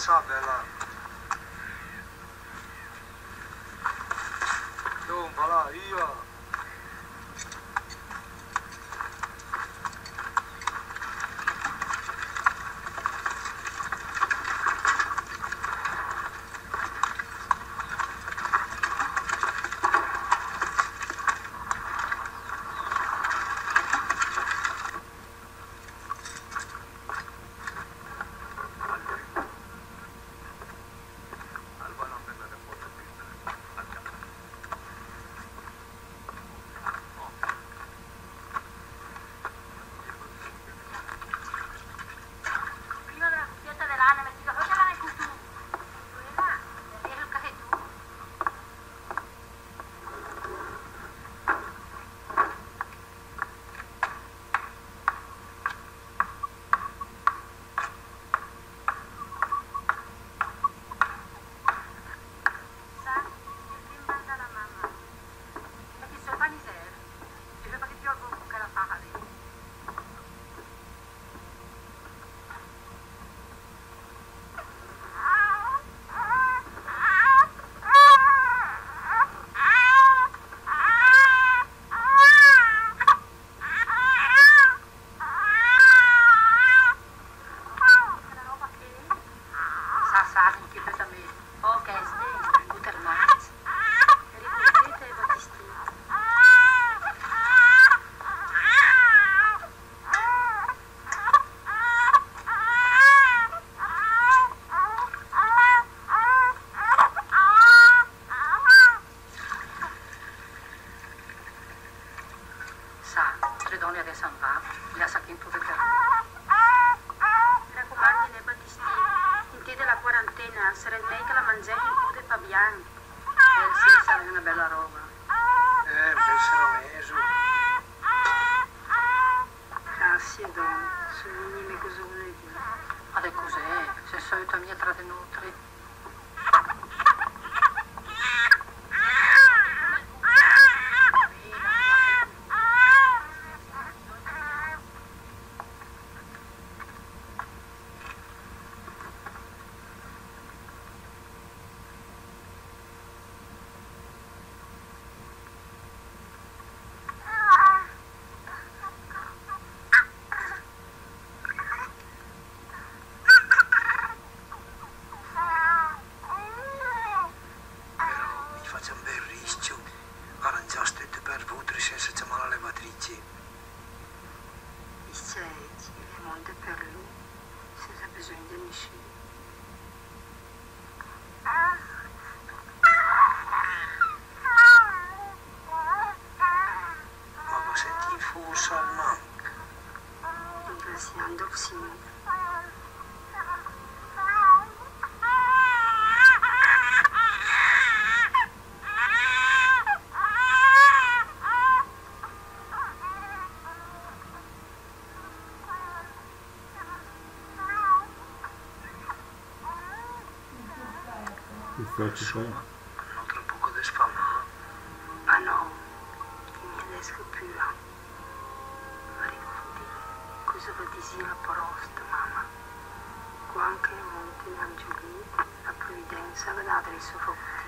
sabe, ela tomba lá, aí ó, insomma, non tra poco de spalma, ma no, non riesco più a ricostruire cosa vuol dire la parola mamma. Quando anche monti in giù la provvidenza vedrà il suo fuoco.